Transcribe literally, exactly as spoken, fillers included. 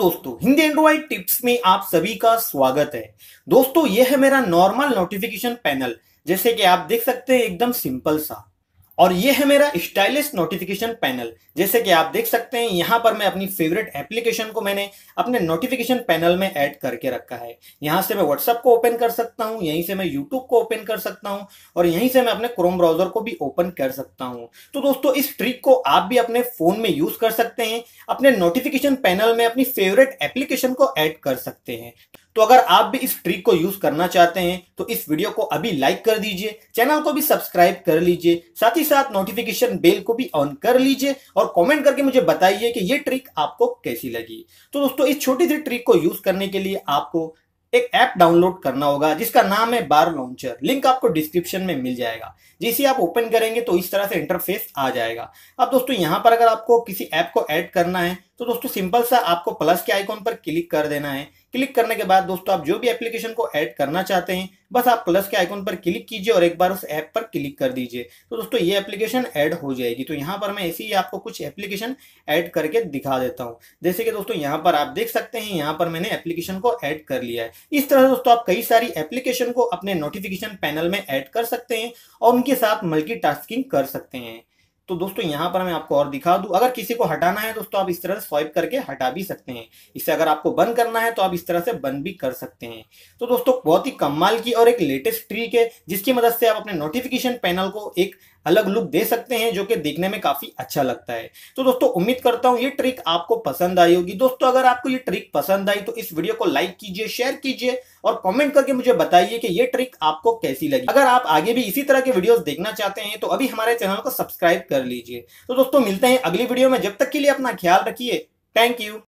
दोस्तों, Hindi Android tips में आप सभी का स्वागत है। दोस्तों, यह है मेरा नॉर्मल नोटिफिकेशन पैनल, जैसे कि आप देख सकते हैं, एकदम सिंपल सा। और यह है मेरा स्टाइलिश नोटिफिकेशन पैनल, जैसे कि आप देख सकते हैं। यहाँ पर मैं अपनी फेवरेट एप्लीकेशन को मैंने अपने नोटिफिकेशन पैनल में ऐड करके रखा है। यहाँ से मैं WhatsApp को ओपन कर सकता हूँ, यहीं से मैं YouTube को ओपन कर सकता हूँ और यहीं से मैं अपने Chrome ब्राउजर को भी ओपन कर सकता हूँ। तो दोस्तों, इस ट्रिक को आप भी अपने फ़ोन में यूज़ कर सकते हैं, अपने नोटिफिकेशन पैनल में अपनी फेवरेट एप्लीकेशन को ऐड कर सकते हैं। तो अगर आप भी इस ट्रिक को यूज करना चाहते हैं तो इस वीडियो को अभी लाइक कर दीजिए, चैनल को भी सब्सक्राइब कर लीजिए, साथ ही साथ नोटिफिकेशन बेल को भी ऑन कर लीजिए और कमेंट करके मुझे बताइए कि ये ट्रिक आपको कैसी लगी। तो दोस्तों, इस छोटी सी ट्रिक को यूज करने के लिए आपको एक ऐप डाउनलोड करना होगा जिसका नाम है बार लॉन्चर। लिंक आपको डिस्क्रिप्शन में मिल जाएगा। जैसे आप ओपन करेंगे तो इस तरह से इंटरफेस आ जाएगा। अब दोस्तों, यहाँ पर अगर आपको किसी ऐप को ऐड करना है तो दोस्तों सिंपल सा आपको प्लस के आइकॉन पर क्लिक कर देना है। क्लिक करने के बाद दोस्तों, आप जो भी एप्लीकेशन को ऐड करना चाहते हैं, बस आप प्लस के आइकॉन पर क्लिक कीजिए और एक बार उस ऐप पर क्लिक कर दीजिए। तो दोस्तों, ये एप्लीकेशन ऐड हो जाएगी। तो यहाँ पर मैं ऐसे ही आपको कुछ एप्लीकेशन ऐड करके दिखा देता हूँ। जैसे कि दोस्तों, यहाँ पर आप देख सकते हैं, यहाँ पर मैंने एप्लीकेशन को ऐड कर लिया है। इस तरह दोस्तों, आप कई सारी एप्लीकेशन को अपने नोटिफिकेशन पैनल में ऐड कर सकते हैं और उनके साथ मल्टीटास्किंग कर सकते हैं। तो दोस्तों, यहाँ पर मैं आपको और दिखा दूं, अगर किसी को हटाना है दोस्तों, आप इस तरह से स्वाइप करके हटा भी सकते हैं इसे। अगर आपको बंद करना है तो आप इस तरह से बंद भी कर सकते हैं। तो दोस्तों, बहुत ही कमाल की और एक लेटेस्ट ट्रिक है जिसकी मदद से आप अपने नोटिफिकेशन पैनल को एक अलग लुक दे सकते हैं, जो कि देखने में काफी अच्छा लगता है। तो दोस्तों, उम्मीद करता हूं ये ट्रिक आपको पसंद आई होगी। दोस्तों, अगर आपको ये ट्रिक पसंद आई तो इस वीडियो को लाइक कीजिए, शेयर कीजिए और कमेंट करके मुझे बताइए कि ये ट्रिक आपको कैसी लगी। अगर आप आगे भी इसी तरह के वीडियोस देखना चाहते हैं तो अभी हमारे चैनल को सब्सक्राइब कर लीजिए। तो दोस्तों, मिलते हैं अगली वीडियो में। जब तक के लिए अपना ख्याल रखिए। Thank you.